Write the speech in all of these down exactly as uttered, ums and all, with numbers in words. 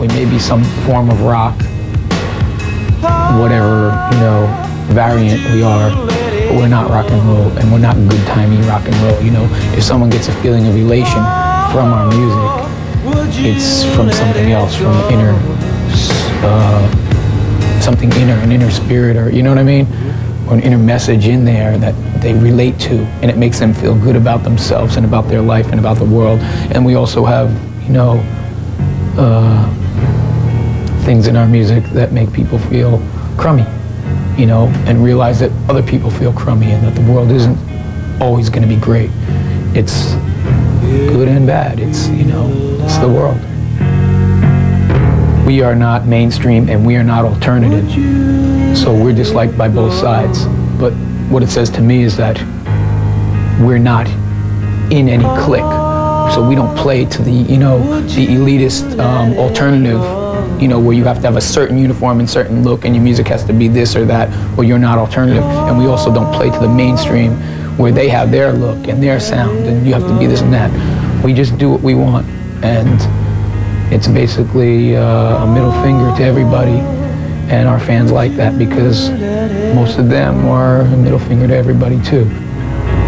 We may be some form of rock, whatever, you know, variant we are, but we're not rock and roll, and we're not good timey rock and roll. You know, if someone gets a feeling of elation from our music, it's from something else, from inner, uh, something inner, an inner spirit, or, you know what I mean? Or an inner message in there that they relate to, and it makes them feel good about themselves and about their life and about the world. And we also have, you know, uh, things in our music that make people feel crummy, you know, and realize that other people feel crummy and that the world isn't always going to be great. It's good and bad. It's, you know, it's the world. We are not mainstream and we are not alternative. So we're disliked by both sides. But what it says to me is that we're not in any clique. So we don't play to the, you know, the elitist um, alternative, you know, where you have to have a certain uniform and certain look and your music has to be this or that, or you're not alternative. And we also don't play to the mainstream where they have their look and their sound and you have to be this and that. We just do what we want. And it's basically uh, a middle finger to everybody. And our fans like that because most of them are a middle finger to everybody too.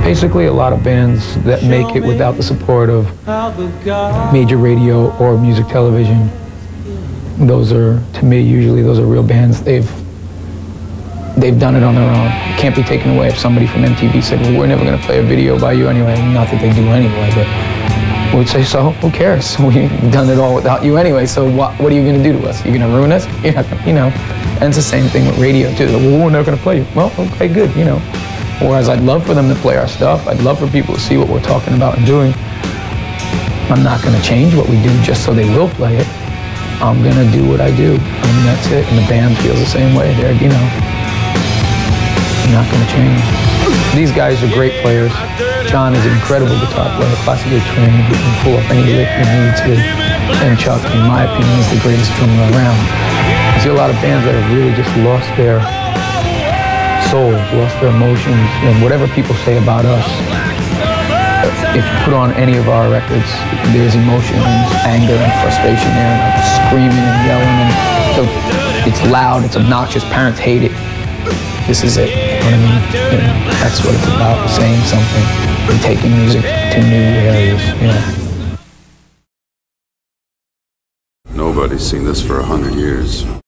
Basically a lot of bands that make it without the support of major radio or music television, those are, to me, usually those are real bands. They've, they've done it on their own. It can't be taken away if somebody from M T V said, well, we're never gonna play a video by you anyway. Not that they do anyway, but we'd say, so who cares? We've done it all without you anyway, so what, what are you gonna do to us? You're gonna ruin us? You're not gonna, you know. And it's the same thing with radio too. Well, we're never gonna play you. Well, okay, good, you know. Whereas I'd love for them to play our stuff. I'd love for people to see what we're talking about and doing. I'm not gonna change what we do just so they will play it. I'm gonna do what I do, I mean, that's it. And the band feels the same way. They're, you know, I'm not gonna change. These guys are great players. John is an incredible guitar player, classically trained, he can pull up any lick he needs to. And Chuck, in my opinion, is the greatest drummer around. I see a lot of bands that have really just lost their soul, lost their emotions, and whatever people say about us, if you put on any of our records, there's emotions, anger and frustration there, and I'm screaming and yelling, and so it's loud, it's obnoxious, parents hate it. This is it, you know what I mean? You know, that's what it's about, saying something and taking music to new areas, you know. Nobody's seen this for a hundred years.